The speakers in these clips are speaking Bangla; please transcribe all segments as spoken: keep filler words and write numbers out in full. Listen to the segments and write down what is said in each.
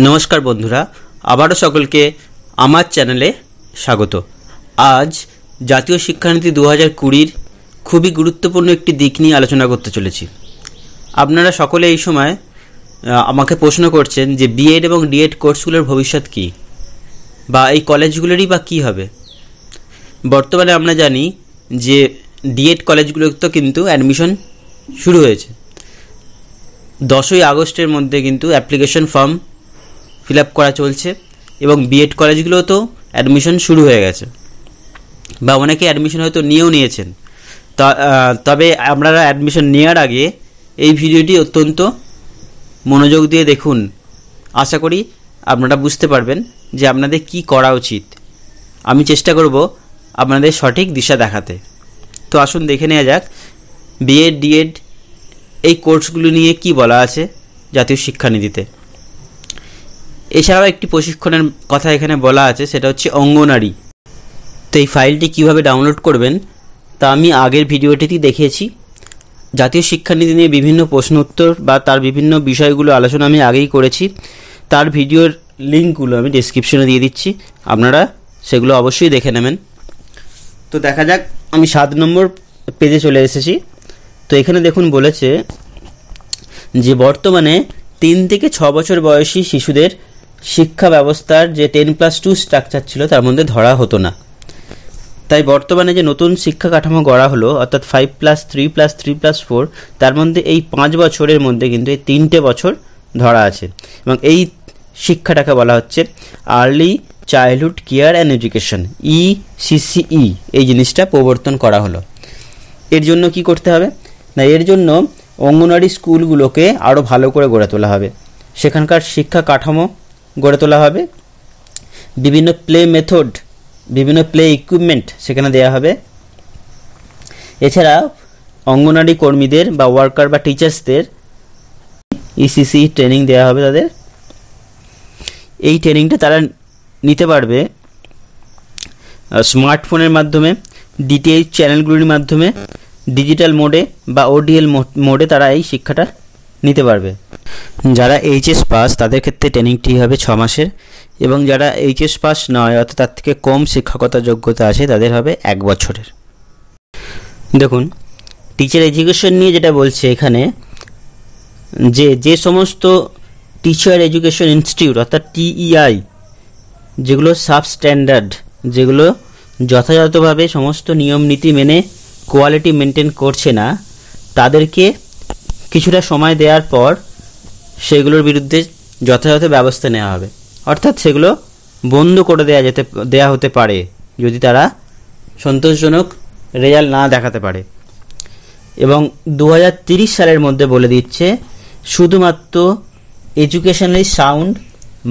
नमस्कार बंधुरा आबारो सकलके आमार चैनेले स्वागत। आज जातीय शिक्षानीति दो हज़ार कुड़िर खूबी गुरुत्वपूर्ण एक दिक निये आलोचना करते चलेछि। आपनारा सकले एई समय आमाके प्रश्न करछेन जे बीएड एबं डिएड कोर्सगुलोर भविष्यत कि बा एई कलेजगुलोरই बा कि हबे। बर्तमाने आमरा जानी जे ডিএড কলেজগুলোতে তো কিন্তু অ্যাডমিশন শুরু হয়েছে। দশই আগস্টের মধ্যে কিন্তু অ্যাপ্লিকেশন ফর্ম ফিল আপ করা চলছে এবং বিএড কলেজগুলোতে তো অ্যাডমিশন শুরু হয়ে গেছে বা অনেকে অ্যাডমিশন হয়তো নিয়েও নিয়েছেন। তবে আপনারা অ্যাডমিশন নেওয়ার আগে এই ভিডিওটি অত্যন্ত মনোযোগ দিয়ে দেখুন। আশা করি আপনারা বুঝতে পারবেন যে আপনাদের কি করা উচিত। আমি চেষ্টা করব আপনাদের সঠিক দিশা দেখাতে। তো আসুন দেখে নেওয়া যাক বিএড ডিএড এই কোর্সগুলো নিয়ে কি বলা আছে জাতীয় শিক্ষানীতিতে। এছাড়াও একটি প্রশিক্ষণের কথা এখানে বলা আছে, সেটা হচ্ছে অঙ্গনওয়াড়ি। তো এই ফাইলটি কীভাবে ডাউনলোড করবেন তা আমি আগের ভিডিওটিতেই দেখিয়েছি। জাতীয় শিক্ষানীতি নিয়ে বিভিন্ন প্রশ্ন উত্তর বা তার বিভিন্ন বিষয়গুলো আলোচনা আমি আগেই করেছি। তার ভিডিওর লিঙ্কগুলো আমি ডেসক্রিপশনে দিয়ে দিচ্ছি, আপনারা সেগুলো অবশ্যই দেখে নেবেন। তো দেখা যাক, আমি সাত নম্বর পেজে চলে এসেছি। তো এখানে দেখুন বলেছে যে বর্তমানে তিন থেকে ছ বছর বয়সী শিশুদের শিক্ষা ব্যবস্থার যে টেন প্লাস টু স্ট্রাকচার ছিল তার মধ্যে ধরা হতো না। তাই বর্তমানে যে নতুন শিক্ষা কাঠামো গড়া হলো অর্থাৎ five plus three plus three plus four, তার মধ্যে এই পাঁচ বছরের মধ্যে কিন্তু এই তিনটে বছর ধরা আছে এবং এই শিক্ষাটাকে বলা হচ্ছে early childhood care and education E C C E. এই জিনিসটা প্রবর্তন করা হলো। এর জন্য কি করতে হবে না, এর জন্য অঙ্গনওয়াড়ি স্কুলগুলোকে আরও ভালো করে গড়ে তোলা হবে, সেখানকার শিক্ষা কাঠামো গড়ে তোলা হবে, বিভিন্ন প্লে মেথড বিভিন্ন প্লে ইকুইপমেন্ট সেখানে দেওয়া হবে। এছাড়া অঙ্গনওয়াড়ি কর্মীদের বা ওয়ার্কার বা টিচার্সদের E C C E training দেওয়া হবে। তাদের এই ট্রেনিংটা তারা নিতে পারবে স্মার্টফোনের মাধ্যমে, ডিটিআই চ্যানেলগুলির মাধ্যমে, ডিজিটাল মোডে বা ওডিএল মোডে তারা এই শিক্ষাটা নিতে পারবে। যারা এইচএস পাস তাদের ক্ষেত্রে ট্রেনিংটি হবে ছ মাসের এবং যারা এইচএস পাস নয় অর্থাৎ তার থেকে কম শিক্ষকতা যোগ্যতা আছে তাদের হবে এক বছরের। দেখুন টিচার এডুকেশন নিয়ে যেটা বলছে এখানে, যে যে সমস্ত টিচার এডুকেশন ইনস্টিটিউট অর্থাৎ টি ই আই যেগুলো সাবস্ট্যান্ডার্ড, যেগুলো যথাযথভাবে সমস্ত নিয়ম নীতি মেনে কোয়ালিটি মেনটেন করছে না, তাদেরকে কিছুটা সময় দেওয়ার পর সেগুলোর বিরুদ্ধে যথাযথ ব্যবস্থা নেওয়া হবে। অর্থাৎ সেগুলো বন্ধ করে দেওয়া যেতে দেওয়া হতে পারে যদি তারা সন্তোষজনক রেজাল্ট না দেখাতে পারে। এবং দু হাজার তিরিশ সালের মধ্যে বলে দিচ্ছে শুধুমাত্র educationally sound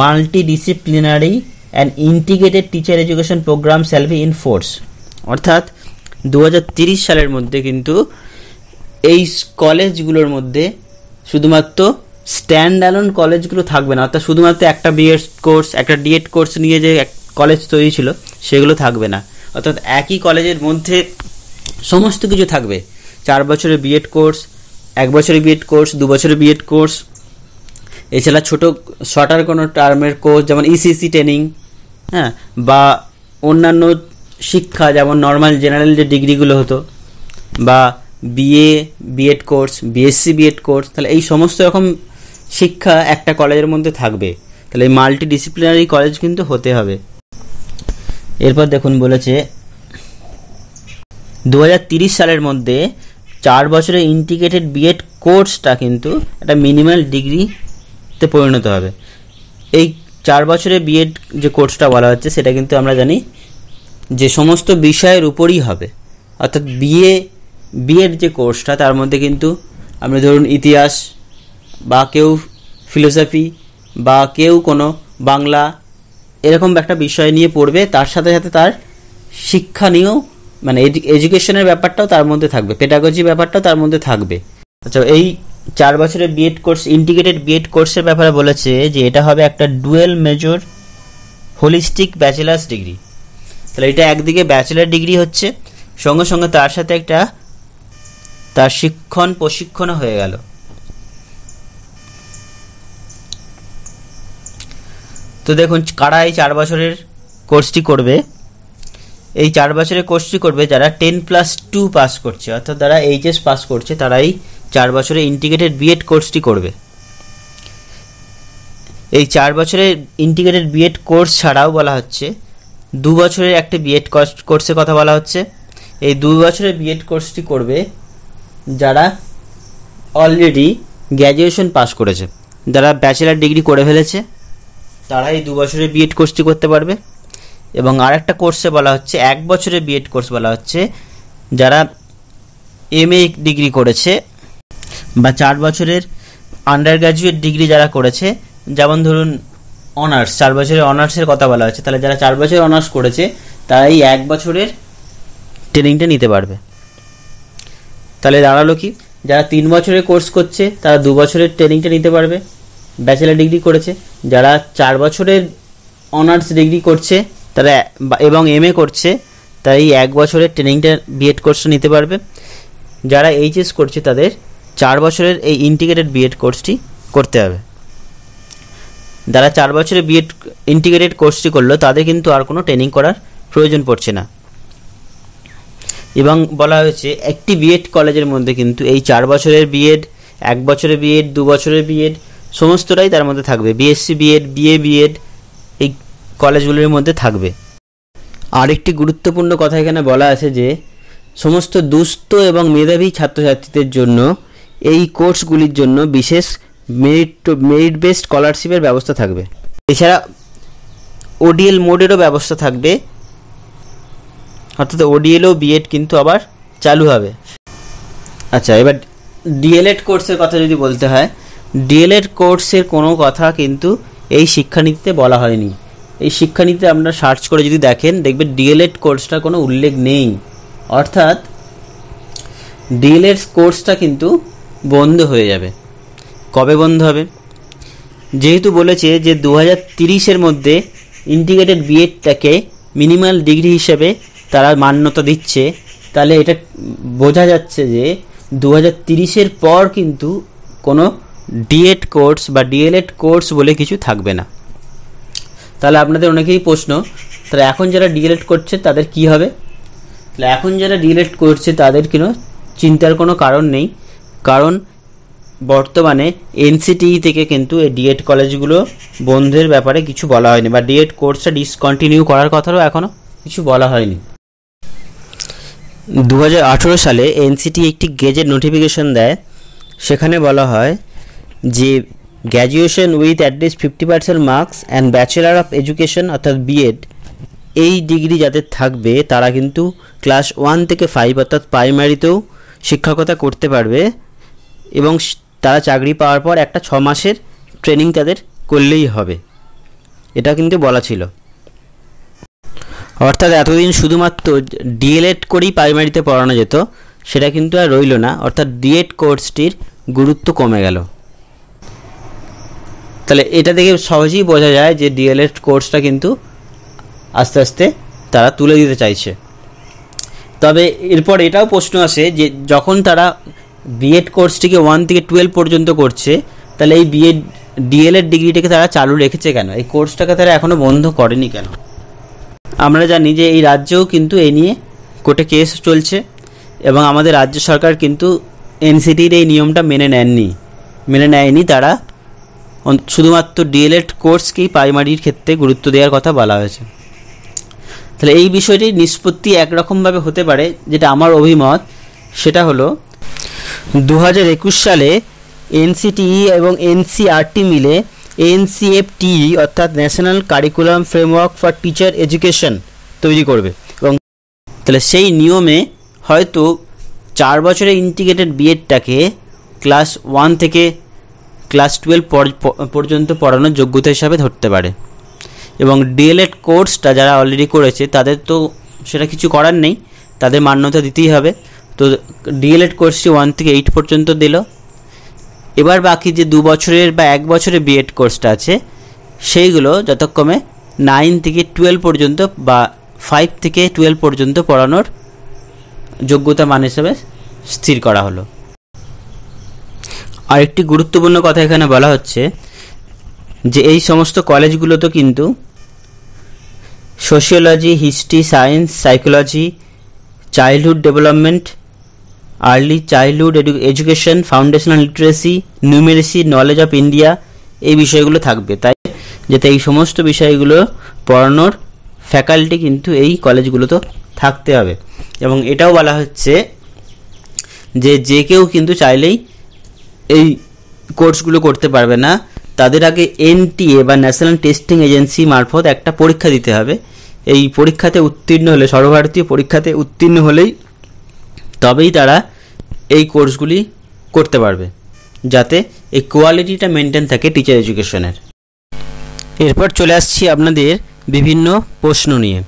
multidisciplinary and integrated teacher education programme shall be enforce. অর্থাৎ দু হাজার তিরিশ সালের মধ্যে কিন্তু এই কলেজগুলোর মধ্যে শুধুমাত্র স্ট্যান্ড অ্যালোন কলেজগুলো থাকবে না, অর্থাৎ শুধুমাত্র একটা বিএড কোর্স একটা ডিএড কোর্স নিয়ে যে এক কলেজ তৈরি ছিল সেগুলো থাকবে না। অর্থাৎ একই কলেজের মধ্যে সমস্ত কিছু থাকবে, চার বছরের বিএড কোর্স, এক বছরের বিএড কোর্স, দু বছরের বিএড কোর্স, এছাড়া ছোটো শর্টার কোনো টার্মের কোর্স যেমন ই সি সি ট্রেনিং, হ্যাঁ, বা অন্যান্য শিক্ষা যেমন নর্মাল জেনারেল যে ডিগ্রিগুলো হতো বা BA BEd course, BSc BEd course, তাহলে এই সমস্ত রকম শিক্ষা একটা কলেজের মধ্যে থাকবে। তাহলে এই মাল্টি ডিসিপ্লিনারি কলেজ কিন্তু হতে হবে। এরপর দেখুন বলেছে দু হাজার তিরিশ সালের মধ্যে চার বছরের ইন্টিগ্রেটেড বিএড কোর্সটা কিন্তু একটা মিনিমাল ডিগ্রি তে পরিণত হবে। এই চার বছরে বিএড যে কোর্সটা বলা হচ্ছে সেটা কিন্তু আমরা জানি যে সমস্ত বিষয়ের উপরই হবে। অর্থাৎ বিএ বিএড যে কোর্সটা তার মধ্যে কিন্তু আমরা ধরুন ইতিহাস বা কেউ ফিলোসফি বা কেউ কোনো বাংলা এরকম একটা বিষয় নিয়ে পড়বে, তার সাথে সাথে তার শিক্ষা নিয়েও মানে এডুকেশনের ব্যাপারটাও তার মধ্যে থাকবে, পেডাগজি ব্যাপারটাও তার মধ্যে থাকবে। আচ্ছা, এই চার বছরের বিএড কোর্স ইন্টিগ্রেটেড বিএড কোর্সের ব্যাপারে বলেছে যে এটা হবে একটা dual major holistic bachelor's degree. তাহলে এটা একদিকে ব্যাচেলার ডিগ্রি হচ্ছে, সঙ্গে সঙ্গে তার সাথে একটা তার শিক্ষণ প্রশিক্ষণও হয়ে গেল। তো দেখুন কারা এই চার বছরের কোর্সটি করবে, এই চার বছরের কোর্সটি করবে যারা টেন প্লাস টু পাস করছে, অর্থাৎ যারা এইচএস পাস করছে তারাই চার বছরের ইন্টিগ্রেটেড বিএড কোর্সটি করবে। এই চার বছরের ইন্টিগ্রেটেড বিএড কোর্স ছাড়াও বলা হচ্ছে দু বছরের একটি বিএড কোর্সের কথা বলা হচ্ছে। এই দুই বছরের বিএড কোর্সটি করবে যারা অলরেডি গ্র্যাজুয়েশন পাস করেছে, যারা ব্যাচেলার ডিগ্রি করে ফেলেছে তারা এই দু বছরের বিএড কোর্সটি করতে পারবে। এবং আর একটা কোর্সে বলা হচ্ছে এক বছরের বিএড কোর্স বলা হচ্ছে যারা এম এ ডিগ্রি করেছে বা চার বছরের আন্ডার গ্র্যাজুয়েট ডিগ্রি যারা করেছে, যেমন ধরুন অনার্স, চার বছরের অনার্সের কথা বলা হচ্ছে, তাহলে যারা চার বছরের অনার্স করেছে তারাই এক বছরের ট্রেনিংটা নিতে পারবে। তাহলে দাঁড়ালো কি, যারা তিন বছরের কোর্স করছে তারা দু বছরের ট্রেনিংটা নিতে পারবে ব্যাচেলার ডিগ্রি করেছে, যারা চার বছরের অনার্স ডিগ্রি করছে তারা এবং এম এ করছে তাই এক বছরের ট্রেনিংটা বিএড কোর্সটা নিতে পারবে। যারা এইচএস করছে তাদের চার বছরের এই ইন্টিগ্রেটেড বিএড কোর্সটি করতে হবে। যারা চার বছরের বিএড ইন্টিগ্রেটেড কোর্সটি করলো তাদের কিন্তু আর কোনো ট্রেনিং করার প্রয়োজন পড়ছে না। এবং বলা হয়েছে একটি বিএড কলেজের মধ্যে কিন্তু এই চার বছরের বিএড, এক বছরের বিএড, দু বছরের বিএড সমস্তটাই তার মধ্যে থাকবে। বিএসসি বিএড, বিএ বিএড এই কলেজগুলির মধ্যে থাকবে। আরেকটি গুরুত্বপূর্ণ কথা এখানে বলা আছে যে সমস্ত দুস্থ এবং মেধাবী ছাত্রছাত্রীদের জন্য এই কোর্সগুলির জন্য বিশেষ মেরিট মেরিট বেসড স্কলারশিপের ব্যবস্থা থাকবে। এছাড়া ওডিএল মোডেরও ব্যবস্থা থাকবে, অর্থাৎ ওডিএল ও বিএড কিন্তু আবার চালু হবে। আচ্ছা, এবার ডিএলএড কোর্সের কথা যদি বলতে হয়, ডিএলএড কোর্সের কোনো কথা কিন্তু এই শিক্ষানীতিতে বলা হয়নি। এই শিক্ষানীতিতে আপনারা সার্চ করে যদি দেখেন দেখবেন ডিএলএড কোর্সটা কোনো উল্লেখ নেই, অর্থাৎ ডিএলএড কোর্সটা কিন্তু বন্ধ হয়ে যাবে। কবে বন্ধ হবে? যেহেতু বলেছে যে দু হাজার তিরিশের মধ্যে ইন্টিগ্রেটেড বিএডটাকে মিনিমাল ডিগ্রি হিসেবে তারা মান্যতা দিচ্ছে, তাহলে এটা বোঝা যাচ্ছে যে দু হাজার তিরিশের পর কিন্তু কোনো ডিএড কোর্স বা ডিএলএড কোর্স বলে কিছু থাকবে না। তাহলে আপনাদের অনেকেই প্রশ্ন, তাহলে এখন যারা ডিএলএড করছে তাদের কি হবে? তাহলে এখন যারা ডিএলএড করছে তাদের কোনো চিন্তার কোনো কারণ নেই, কারণ বর্তমানে এনসিটিই থেকে কিন্তু এই ডিএড কলেজগুলো বন্ধের ব্যাপারে কিছু বলা হয়নি বা ডিএড কোর্সটা ডিসকন্টিনিউ করার কথাও এখনও কিছু বলা হয়নি। দু হাজার আঠেরো সালে এনসিটি একটি গেজেট নোটিফিকেশন দেয়, সেখানে বলা হয় যে graduation with at least fifty percent marks and bachelor of education অর্থাৎ বিএড এই ডিগ্রি যাদের থাকবে তারা কিন্তু ক্লাস ওয়ান থেকে ফাইভ অর্থাৎ প্রাইমারিতেও শিক্ষকতা করতে পারবে এবং তারা চাকরি পাওয়ার পর একটা ছ মাসের ট্রেনিং তাদের করলেই হবে, এটা কিন্তু বলা ছিল। অর্থাৎ এতদিন শুধুমাত্র ডিএলএড করেই প্রাইমারিতে পড়ানো যেত, সেটা কিন্তু আর রইল না, অর্থাৎ ডিএড কোর্সটির গুরুত্ব কমে গেল। তাহলে এটা দেখে সহজেই বোঝা যায় যে ডিএলএড কোর্সটা কিন্তু আস্তে আস্তে তারা তুলে দিতে চাইছে। তবে এরপর এটাও প্রশ্ন আসে যে যখন তারা বিএড কোর্সটিকে ওয়ান থেকে টুয়েলভ পর্যন্ত করছে, তাহলে এই বিএড ডিএলএড ডিগ্রিটাকে তারা চালু রেখেছে কেন? এই কোর্সটাকে তারা এখনও বন্ধ করেনি কেন? আমরা জানি যে এই রাজ্যেও কিন্তু এই নিয়ে কোর্টে কেস চলছে এবং আমাদের রাজ্য সরকার কিন্তু এনসিটির এই নিয়মটা মেনে নেননি মেনে নেয়নি তারা শুধুমাত্র ডিএলএড কোর্সকেই প্রাইমারির ক্ষেত্রে গুরুত্ব দেওয়ার কথা বলা হয়েছে। তাহলে এই বিষয়টি নিষ্পত্তি একরকমভাবে হতে পারে, যেটা আমার অভিমত, সেটা হলো দু হাজার একুশ সালে এনসিটিই এবং এনসিআরটি মিলে এনসিএফটিই অর্থাৎ national curriculum framework for teacher education তৈরি করবে এবং তাহলে সেই নিয়মে হয়তো চার বছরের ইন্টিগ্রেটেড বিএডটাকে ক্লাস ওয়ান থেকে ক্লাস টুয়েলভ পর্যন্ত পড়ানোর যোগ্যতা হিসাবে ধরতে পারে এবং ডিএলএড কোর্সটা যারা অলরেডি করেছে তাদের তো সেটা কিছু করার নেই, তাদের মান্যতা দিতেই হবে। তো ডিএলএড কোর্সটি ওয়ান থেকে এইট পর্যন্ত দিল। এবার বাকি যে দু বছরের বা এক বছরের বিএড কোর্সটা আছে সেইগুলো যথাক্রমে নাইন থেকে টুয়েলভ পর্যন্ত বা ফাইভ থেকে টুয়েলভ পর্যন্ত পড়ানোর যোগ্যতা মান হিসেবে স্থির করা হলো। আরেকটি গুরুত্বপূর্ণ কথা এখানে বলা হচ্ছে যে এই সমস্ত কলেজগুলোতে কিন্তু sociology, history, science, psychology, childhood development, early childhood education, foundational literacy, numeracy, knowledge of India, এই বিষয়গুলো থাকবে। তাই যাতে এই সমস্ত বিষয়গুলো পড়ানোর ফ্যাকাল্টি কিন্তু এই কলেজগুলোতে থাকতে হবে। এবং এটাও বলা হচ্ছে যে যে কেউ কিন্তু চাইলেই এই কোর্সগুলো করতে পারবে না, তাদের আগে এনটিএ বা ন্যাশনাল টেস্টিং এজেন্সি মারফত একটা পরীক্ষা দিতে হবে। এই পরীক্ষাতে উত্তীর্ণ হলে, সর্বভারতীয় পরীক্ষাতে উত্তীর্ণ হলেই তবেই তারা এই কোর্সগুলি করতে পারবে, যাতে এই কোয়ালিটিটা মেনটেন থাকে টিচার এডুকেশনের। এরপর চলে আসছি আপনাদের বিভিন্ন প্রশ্ন নিয়ে।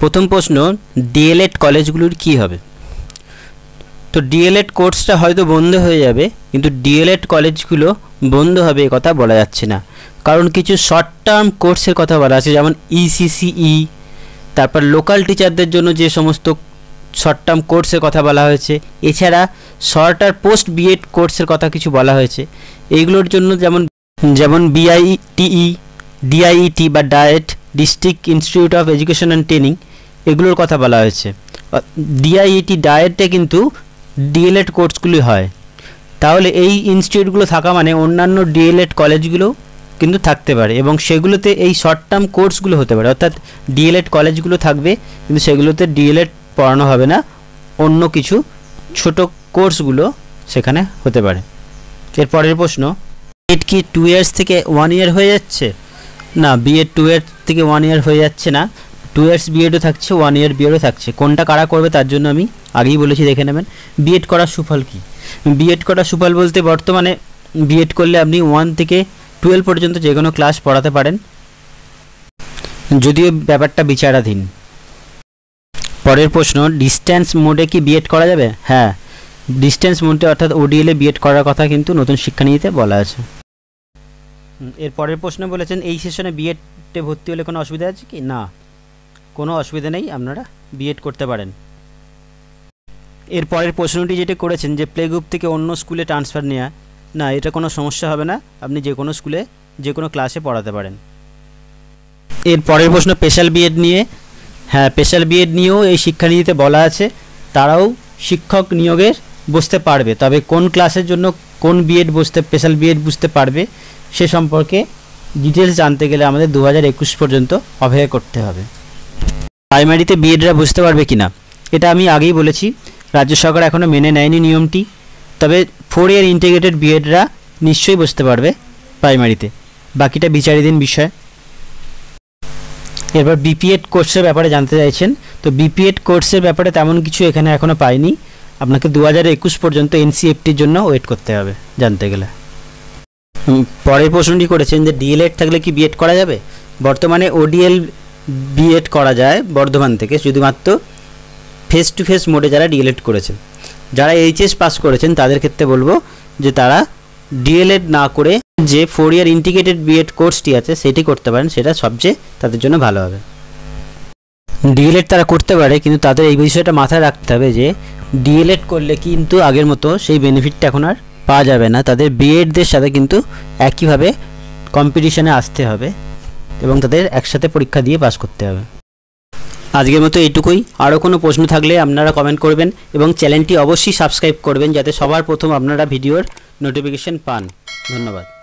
প্রথম প্রশ্ন, ডিএলএড কলেজগুলোর কি হবে? তো ডিএলএড কোর্সটা হয়তো বন্ধ হয়ে যাবে, কিন্তু ডিএলএড কলেজগুলো বন্ধ হবে এ কথা বলা যাচ্ছে না, কারণ কিছু শর্ট টার্ম কোর্সের কথা বলা আছে, যেমন ইসিসিই, তারপর লোকাল টিচারদের জন্য যে সমস্ত শর্ট টার্ম কোর্সের কথা বলা হয়েছে, এছাড়া শর্ট আর পোস্ট বিএড কোর্সের কথা কিছু বলা হয়েছে। এইগুলোর জন্য যেমন যেমন বিআইটিই, ডিআইইটি বা diet, district institute of education and training, এগুলোর কথা বলা হয়েছে। ডিআইইটি, ডায়েটে কিন্তু ডিএলএড কোর্সগুলি হয়, তাহলে এই ইনস্টিটিউটগুলো থাকা মানে অন্যান্য ডিএলএড কলেজগুলো কিন্তু থাকতে পারে, এবং সেগুলোতে এই শর্ট টার্ম কোর্সগুলো হতে পারে। অর্থাৎ ডিএলএড কলেজগুলো থাকবে, কিন্তু সেগুলোতে ডিএলএড পড়ানো হবে না, অন্য কিছু ছোট কোর্সগুলো সেখানে হতে পারে। এর পরের প্রশ্ন, বিএড কি টু ইয়ার্স থেকে ওয়ান ইয়ার হয়ে যাচ্ছে? না, বিএড টু ইয়ার থেকে ওয়ান ইয়ার হয়ে যাচ্ছে না, টু ইয়ার্স বিএডও থাকছে, ওয়ান ইয়ার বিএডও থাকছে। কোনটা কারা করবে তার জন্য আমি আগেই বলেছি, দেখে নেবেন। বিএড করার সুফল কী? বিএড করার সুফল বলতে বর্তমানে বিএড করলে আপনি ওয়ান থেকে টুয়েলভ পর্যন্ত যে কোনো ক্লাস পড়াতে পারেন, যদিও ব্যাপারটা বিচারাধীন। পরের প্রশ্ন, ডিস্ট্যান্স মোডে কি বিএড করা যাবে? হ্যাঁ, ডিস্ট্যান্স মোডে অর্থাৎ ওডিএলে বিএড করার কথা কিন্তু নতুন শিক্ষানীতিতে বলা আছে। এর পরের প্রশ্ন বলেছেন, এই সেশনে বিএডে ভর্তি হলে কোনো অসুবিধা আছে কি? না, কোনো অসুবিধা নেই, আপনারা বিএড করতে পারেন। এর পরের প্রশ্নটি যেটি করেছেন, যে প্লে গ্রুপ থেকে অন্য স্কুলে ট্রান্সফার নেওয়া, না, এটা কোনো সমস্যা হবে না, আপনি যে কোনো স্কুলে যে কোনো ক্লাসে পড়াতে পারেন। এর পরের প্রশ্ন, স্পেশাল বিএড নিয়ে। হ্যাঁ, স্পেশাল বিএড নিয়েও এই শিক্ষানীতিতে বলা আছে, তারাও শিক্ষক নিয়োগের বসতে পারবে, তবে কোন ক্লাসের জন্য কোন বিএড বসতে, স্পেশাল বিএড বুঝতে পারবে সে সম্পর্কে ডিটেলস জানতে গেলে আমাদের দু হাজার একুশ পর্যন্ত অপেক্ষা করতে হবে। প্রাইমারিতে বিএডরা বুঝতে পারবে কি না, এটা আমি আগেই বলেছি, রাজ্য সরকার এখনও মেনে নেয়নি নিয়মটি, তবে ফোর ইয়ার ইন্টিগ্রেটেড বিএডরা নিশ্চয়ই বুঝতে পারবে প্রাইমারিতে, বাকিটা বিচারাধীন বিষয়। এরপর বিপিএড কোর্সের ব্যাপারে জানতে চাইছেন, তো বিপিএড কোর্সের ব্যাপারে তেমন কিছু এখানে এখনও পাইনি, আপনাকে দু হাজার একুশ পর্যন্ত এনসিএফটির জন্য ওয়েট করতে হবে জানতে গেলে। পরের প্রশ্নটি করেছেন, যে ডিএলএড থাকলে কি বিএড করা যাবে? বর্তমানে ওডিএল বিএড করা যায় বর্ধমান থেকে, শুধুমাত্র ফেস টু ফেস মোডে যারা ডিএলএড করেছেন। যারা এইচএস পাস করেছেন তাদের ক্ষেত্রে বলবো যে তারা ডিএলএড না করে যে ফোর ইয়ার ইন্টিগ্রেটেড বিএড কোর্সটি আছে সেটি করতে পারেন, সেটা সবচেয়ে তাদের জন্য ভালো হবে। ডিএলএড তারা করতে পারে, কিন্তু তাদের এই বিষয়টা মাথায় রাখতে হবে যে ডিএলএড করলে কিন্তু আগের মতো সেই বেনিফিটটা এখন আর পাওয়া যাবে না, তাদের বিএডদের সাথে কিন্তু একইভাবে কম্পিটিশনে আসতে হবে এবং তাদের একসাথে পরীক্ষা দিয়ে পাস করতে হবে। আজকের মতো এইটুকুই, আরও কোনো প্রশ্ন থাকলে আপনারা কমেন্ট করবেন এবং চ্যানেলটি অবশ্যই সাবস্ক্রাইব করবেন, যাতে সবার প্রথম আপনারা ভিডিওর নোটিফিকেশন পান। ধন্যবাদ।